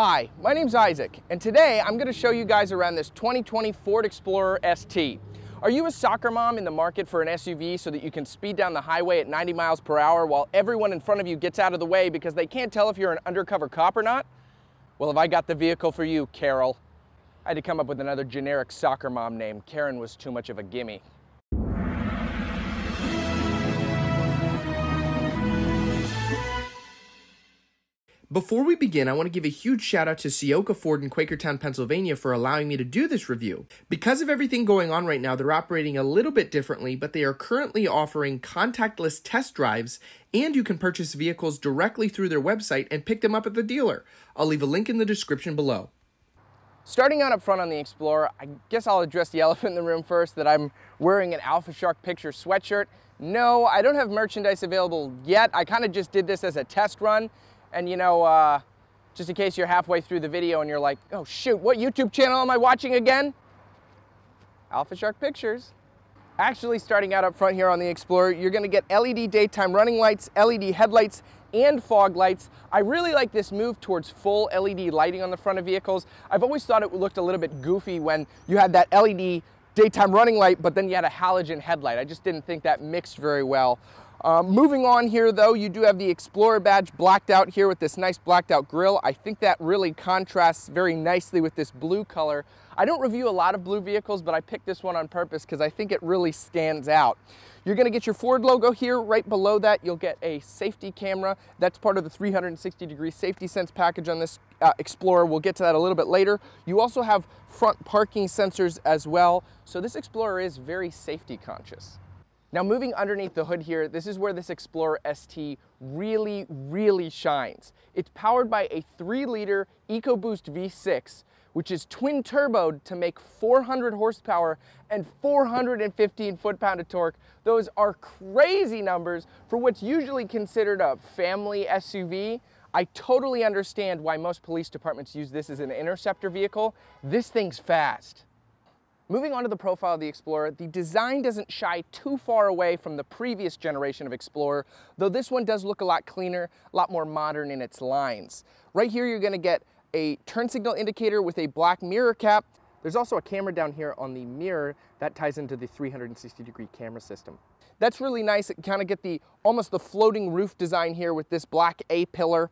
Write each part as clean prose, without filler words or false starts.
Hi, my name's Isaac, and today I'm going to show you guys around this 2020 Ford Explorer ST. Are you a soccer mom in the market for an SUV so that you can speed down the highway at 90 miles per hour while everyone in front of you gets out of the way because they can't tell if you're an undercover cop or not? Well, have I got the vehicle for you, Carol. I had to come up with another generic soccer mom name. Karen was too much of a gimme. Before we begin, I want to give a huge shout out to Ciocca Ford in Quakertown, Pennsylvania for allowing me to do this review. Because of everything going on right now, they're operating a little bit differently, but they are currently offering contactless test drives, and you can purchase vehicles directly through their website and pick them up at the dealer. I'll leave a link in the description below. Starting out up front on the Explorer, I guess I'll address the elephant in the room first, that I'm wearing an AlphaShark Picture sweatshirt. No, I don't have merchandise available yet. I kind of just did this as a test run. And you know, just in case you're halfway through the video and you're like, oh shoot, what YouTube channel am I watching again? AlphaShark Pictures. Actually, starting out up front here on the Explorer, you're gonna get LED daytime running lights, LED headlights, and fog lights. I really like this move towards full LED lighting on the front of vehicles. I've always thought it looked a little bit goofy when you had that LED daytime running light, but then you had a halogen headlight. I just didn't think that mixed very well. Moving on here though, you do have the Explorer badge blacked out here with this nice blacked out grille. I think that really contrasts very nicely with this blue color. I don't review a lot of blue vehicles, but I picked this one on purpose because I think it really stands out. You're going to get your Ford logo here. Right below that, you'll get a safety camera. That's part of the 360-degree safety sense package on this Explorer. We'll get to that a little bit later. You also have front parking sensors as well. So this Explorer is very safety conscious. Now moving underneath the hood here, this is where this Explorer ST really, really shines. It's powered by a 3-liter EcoBoost V6, which is twin turboed to make 400 horsepower and 415 foot-pound of torque. Those are crazy numbers for what's usually considered a family SUV. I totally understand why most police departments use this as an interceptor vehicle. This thing's fast. Moving on to the profile of the Explorer, the design doesn't shy too far away from the previous generation of Explorer, though this one does look a lot cleaner, a lot more modern in its lines. Right here, you're gonna get a turn signal indicator with a black mirror cap. There's also a camera down here on the mirror that ties into the 360-degree camera system. That's really nice. It kind of get the, almost the floating roof design here with this black A-pillar.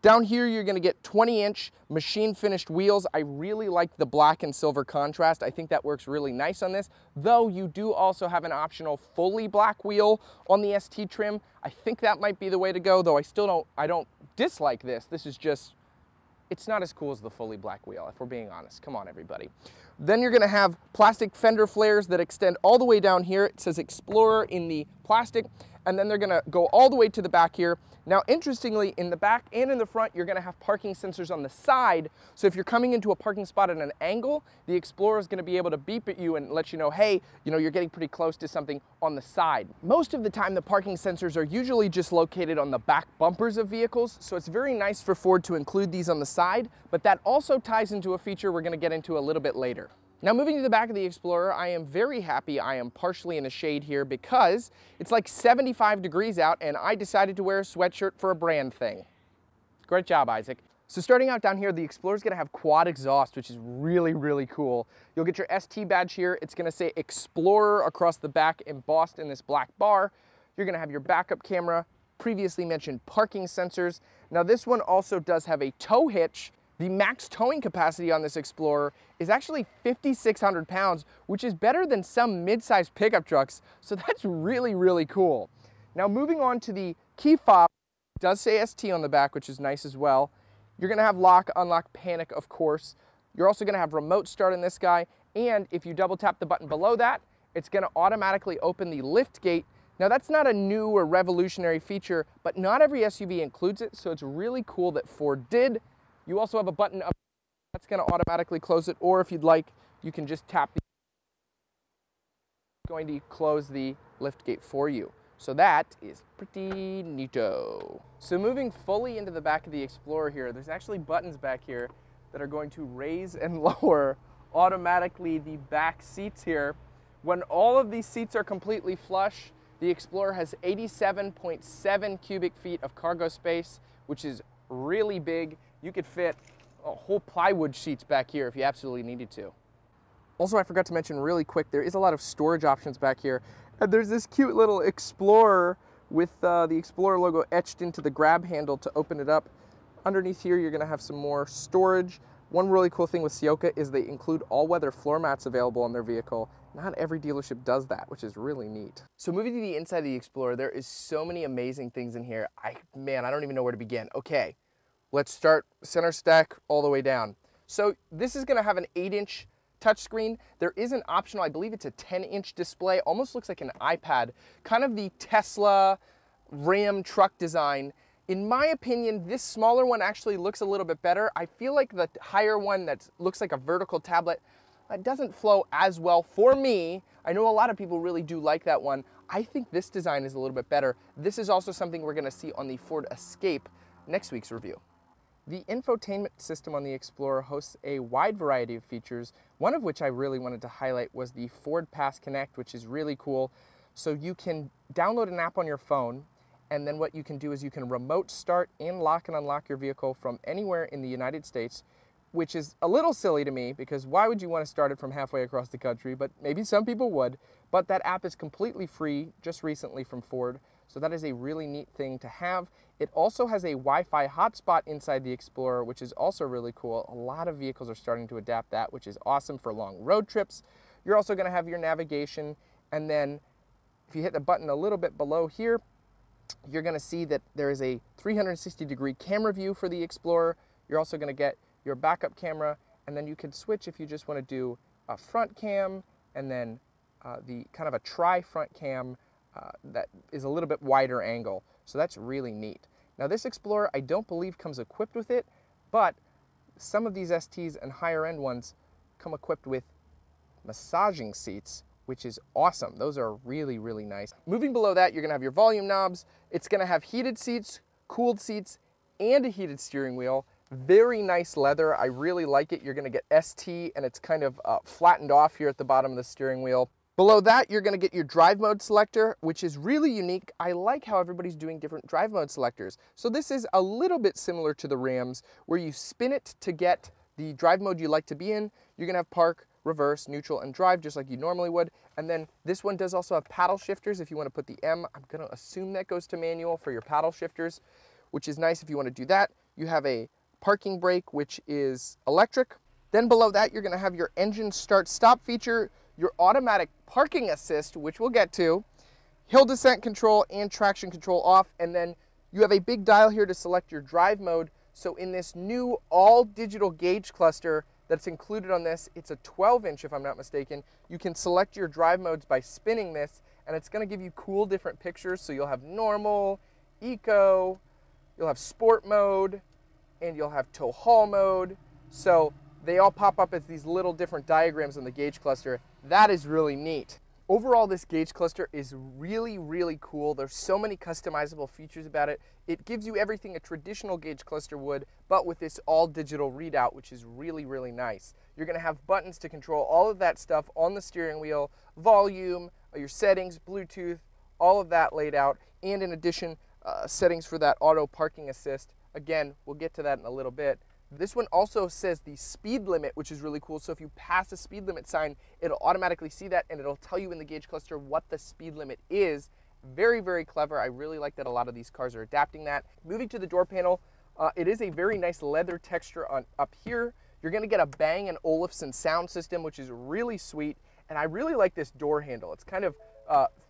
Down here, you're gonna get 20-inch machine-finished wheels. I really like the black and silver contrast. I think that works really nice on this, though you do also have an optional fully black wheel on the ST trim. I think that might be the way to go, though I still don't dislike this. This is just, it's not as cool as the fully black wheel, if we're being honest. Come on, everybody. Then you're gonna have plastic fender flares that extend all the way down here. It says Explorer in the plastic. And then they're gonna go all the way to the back here. Now, interestingly, in the back and in the front, you're gonna have parking sensors on the side. So if you're coming into a parking spot at an angle, the Explorer is gonna be able to beep at you and let you know, hey, you know, you're getting pretty close to something on the side. Most of the time, the parking sensors are usually just located on the back bumpers of vehicles. So it's very nice for Ford to include these on the side, but that also ties into a feature we're gonna get into a little bit later. Now moving to the back of the Explorer, I am very happy I am partially in a shade here because it's like 75 degrees out and I decided to wear a sweatshirt for a brand thing. Great job, Isaac. So starting out down here, the Explorer's gonna have quad exhaust, which is really, really cool. You'll get your ST badge here. It's gonna say Explorer across the back embossed in this black bar. You're gonna have your backup camera, previously mentioned parking sensors. Now this one also does have a tow hitch. The max towing capacity on this Explorer is actually 5,600 pounds, which is better than some mid-sized pickup trucks, so that's really, really cool. Now moving on to the key fob, it does say ST on the back, which is nice as well. You're gonna have lock, unlock, panic, of course. You're also gonna have remote start in this guy, and if you double tap the button below that, it's gonna automatically open the lift gate. Now that's not a new or revolutionary feature, but not every SUV includes it, so it's really cool that Ford did. You also have a button up that's going to automatically close it, or if you'd like, you can just tap the going to close the lift gate for you. So that is pretty neato. So moving fully into the back of the Explorer here, there's actually buttons back here that are going to raise and lower automatically the back seats here. When all of these seats are completely flush, the Explorer has 87.7 cubic feet of cargo space, which is really big. You could fit whole plywood sheets back here if you absolutely needed to. Also, I forgot to mention really quick, there is a lot of storage options back here. And there's this cute little Explorer with the Explorer logo etched into the grab handle to open it up. Underneath here, you're gonna have some more storage. One really cool thing with Ciocca is they include all-weather floor mats available on their vehicle. Not every dealership does that, which is really neat. So moving to the inside of the Explorer, there is so many amazing things in here. Man, I don't even know where to begin. Okay, let's start center stack all the way down. So this is gonna have an 8-inch touchscreen. There is an optional, I believe it's a 10-inch display, almost looks like an iPad, kind of the Tesla Ram truck design. In my opinion, this smaller one actually looks a little bit better. I feel like the higher one that looks like a vertical tablet, that doesn't flow as well for me. I know a lot of people really do like that one. I think this design is a little bit better. This is also something we're gonna see on the Ford Escape next week's review. The infotainment system on the Explorer hosts a wide variety of features, one of which I really wanted to highlight was the FordPass Connect, which is really cool. So you can download an app on your phone, and then what you can do is you can remote start and lock and unlock your vehicle from anywhere in the United States, which is a little silly to me because why would you want to start it from halfway across the country? But maybe some people would. But that app is completely free just recently from Ford. So that is a really neat thing to have. It also has a Wi-Fi hotspot inside the Explorer, which is also really cool. A lot of vehicles are starting to adapt that, which is awesome for long road trips. You're also gonna have your navigation, and then if you hit the button a little bit below here, you're gonna see that there is a 360-degree camera view for the Explorer. You're also gonna get your backup camera, and then you can switch if you just wanna do a front cam, and then the kind of a tri-front cam that is a little bit wider angle. So that's really neat. Now this Explorer, I don't believe comes equipped with it, but some of these STs and higher end ones come equipped with massaging seats, which is awesome. Those are really, really nice. Moving below that, you're gonna have your volume knobs. It's gonna have heated seats, cooled seats, and a heated steering wheel. Very nice leather, I really like it. You're gonna get ST and it's kind of flattened off here at the bottom of the steering wheel. Below that, you're gonna get your drive mode selector, which is really unique. I like how everybody's doing different drive mode selectors. So this is a little bit similar to the Rams, where you spin it to get the drive mode you like to be in. You're gonna have park, reverse, neutral, and drive, just like you normally would. And then this one does also have paddle shifters if you wanna put the M. I'm gonna assume that goes to manual for your paddle shifters, which is nice if you wanna do that. You have a parking brake, which is electric. Then below that, you're gonna have your engine start stop feature, your automatic parking assist, which we'll get to, hill descent control and traction control off, and then you have a big dial here to select your drive mode. So in this new all digital gauge cluster that's included on this, it's a 12-inch if I'm not mistaken, you can select your drive modes by spinning this, and it's gonna give you cool different pictures. So you'll have normal, eco, you'll have sport mode, and you'll have tow haul mode. So they all pop up as these little different diagrams on the gauge cluster. That is really neat. Overall, this gauge cluster is really, really cool. There's so many customizable features about it. It gives you everything a traditional gauge cluster would, but with this all digital readout, which is really, really nice. You're gonna have buttons to control all of that stuff on the steering wheel, volume, your settings, Bluetooth, all of that laid out. And in addition, settings for that auto parking assist. Again, we'll get to that in a little bit. This one also says the speed limit, which is really cool. So if you pass a speed limit sign, it'll automatically see that and it'll tell you in the gauge cluster what the speed limit is. Very, very clever. I really like that a lot of these cars are adapting that. Moving to the door panel, it is a very nice leather texture on up here. You're gonna get a Bang & Olufsen sound system, which is really sweet. And I really like this door handle. It's kind of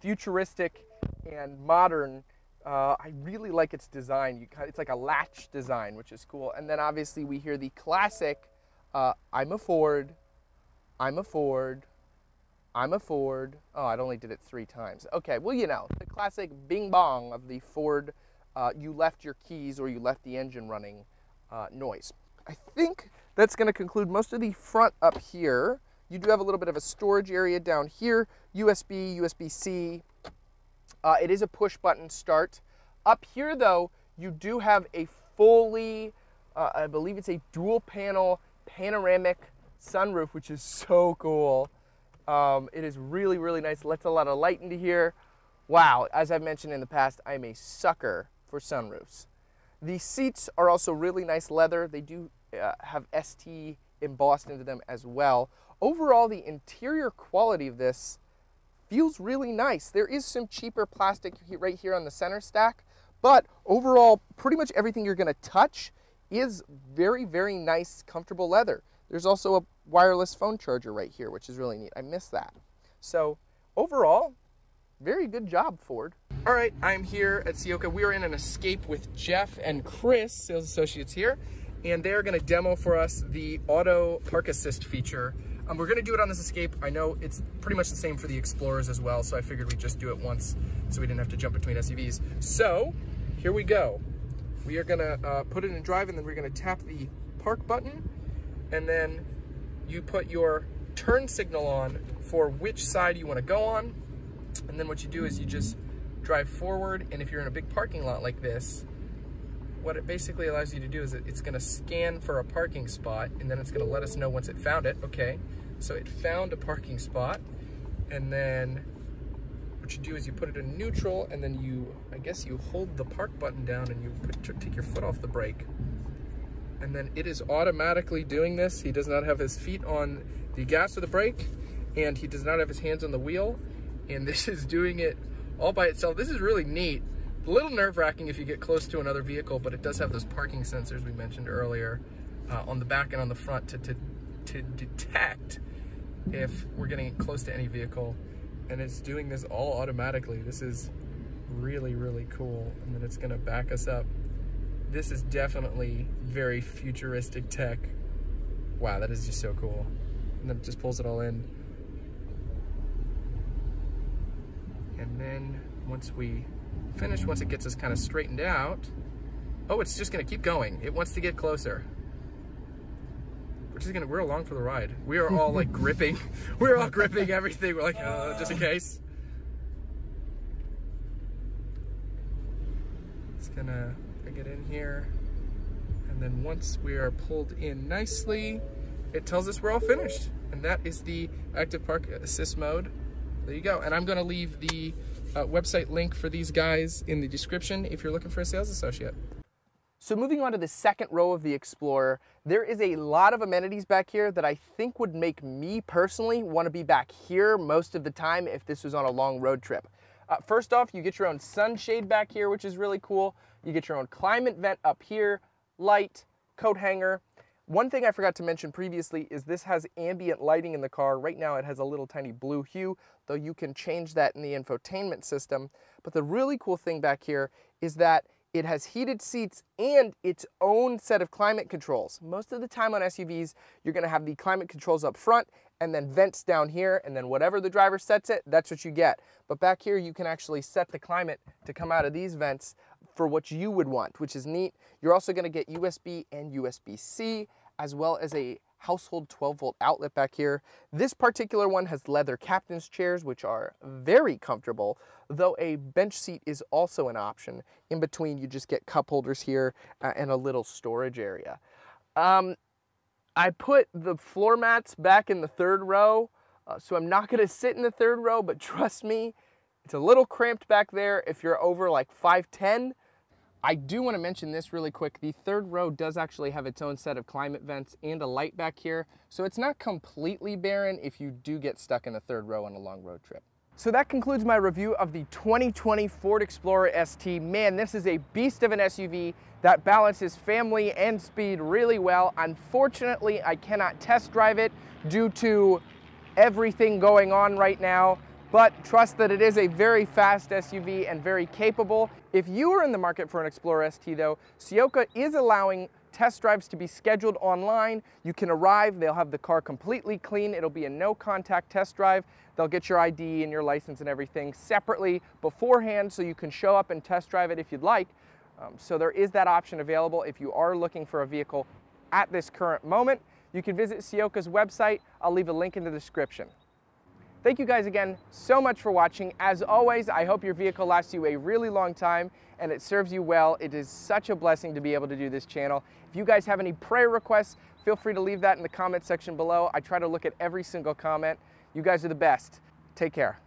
futuristic and modern. I really like its design. It's like a latch design, which is cool. And then obviously we hear the classic, I'm a Ford, I'm a Ford, I'm a Ford. Oh, I only did it 3 times. Okay, well, you know, the classic bing bong of the Ford, you left your keys or you left the engine running noise. I think that's gonna conclude most of the front up here. You do have a little bit of a storage area down here, USB, USB-C. It is a push button start. Up here though, you do have a fully, I believe it's a dual panel panoramic sunroof, which is so cool. It is really, really nice. Lets a lot of light into here. Wow, as I've mentioned in the past, I'm a sucker for sunroofs. The seats are also really nice leather. They do have ST embossed into them as well. Overall, the interior quality of this feels really nice. There is some cheaper plastic right here on the center stack, but overall, pretty much everything you're going to touch is very, very nice, comfortable leather. There's also a wireless phone charger right here, which is really neat. I miss that. So overall, very good job, Ford. All right, I'm here at Ciocca. We are in an escape with Jeff and Chris, sales associates here, and they're going to demo for us the auto park assist feature. We're going to do it on this Escape. I know it's pretty much the same for the Explorers as well, so I figured we'd just do it once so we didn't have to jump between SUVs. So here we go. We are going to put it in drive, and then we're going to tap the park button, and then you put your turn signal on for which side you want to go on. And then what you do is you just drive forward, and if you're in a big parking lot like this, what it basically allows you to do is it's going to scan for a parking spot, and then it's going to let us know once it found it. Okay, so it found a parking spot, and then what you do is you put it in neutral, and then you, I guess, you hold the park button down and you take your foot off the brake, and then it is automatically doing this. He does not have his feet on the gas or the brake, and he does not have his hands on the wheel, and this is doing it all by itself. This is really neat. A little nerve-wracking if you get close to another vehicle, but it does have those parking sensors we mentioned earlier on the back and on the front to detect if we're getting close to any vehicle, and it's doing this all automatically. This is really, really cool, and then it's going to back us up. This is definitely very futuristic tech. Wow, that is just so cool. And then it just pulls it all in. And then once we finish, once it gets us kind of straightened out, oh, it's just going to keep going. It wants to get closer. We're along for the ride. We are all like gripping. We're all gripping everything. We're like, oh, just in case. It's going to get in here. And then once we are pulled in nicely, it tells us we're all finished. And that is the active park assist mode. There you go. And I'm going to leave the website link for these guys in the description if you're looking for a sales associate. So moving on to the second row of the Explorer, there is a lot of amenities back here that I think would make me personally want to be back here most of the time if this was on a long road trip. First off, you get your own sunshade back here, which is really cool. You get your own climate vent up here, light, coat hanger. One thing I forgot to mention previously is this has ambient lighting in the car. Right now it has a little tiny blue hue, though you can change that in the infotainment system. But the really cool thing back here is that it has heated seats and its own set of climate controls. Most of the time on SUVs, you're going to have the climate controls up front and then vents down here, and then whatever the driver sets it, that's what you get. But back here, you can actually set the climate to come out of these vents for what you would want, which is neat. You're also going to get USB and USB-C, as well as a household 12-volt outlet back here. This particular one has leather captain's chairs, which are very comfortable, though a bench seat is also an option. In between, you just get cup holders here and a little storage area. I put the floor mats back in the third row, so I'm not going to sit in the third row, but trust me, it's a little cramped back there if you're over like 5'10". I do want to mention this really quick. The third row does actually have its own set of climate vents and a light back here, so it's not completely barren if you do get stuck in the third row on a long road trip. So that concludes my review of the 2020 Ford Explorer ST. Man, this is a beast of an SUV that balances family and speed really well. Unfortunately, I cannot test drive it due to everything going on right now, but trust that it is a very fast SUV and very capable. If you are in the market for an Explorer ST though, Ciocca is allowing test drives to be scheduled online. You can arrive, they'll have the car completely clean. It'll be a no-contact test drive. They'll get your ID and your license and everything separately beforehand, so you can show up and test drive it if you'd like. So there is that option available if you are looking for a vehicle at this current moment. You can visit Ciocca's website. I'll leave a link in the description. Thank you guys again so much for watching. As always, I hope your vehicle lasts you a really long time and it serves you well. It is such a blessing to be able to do this channel. If you guys have any prayer requests, feel free to leave that in the comment section below. I try to look at every single comment. You guys are the best. Take care.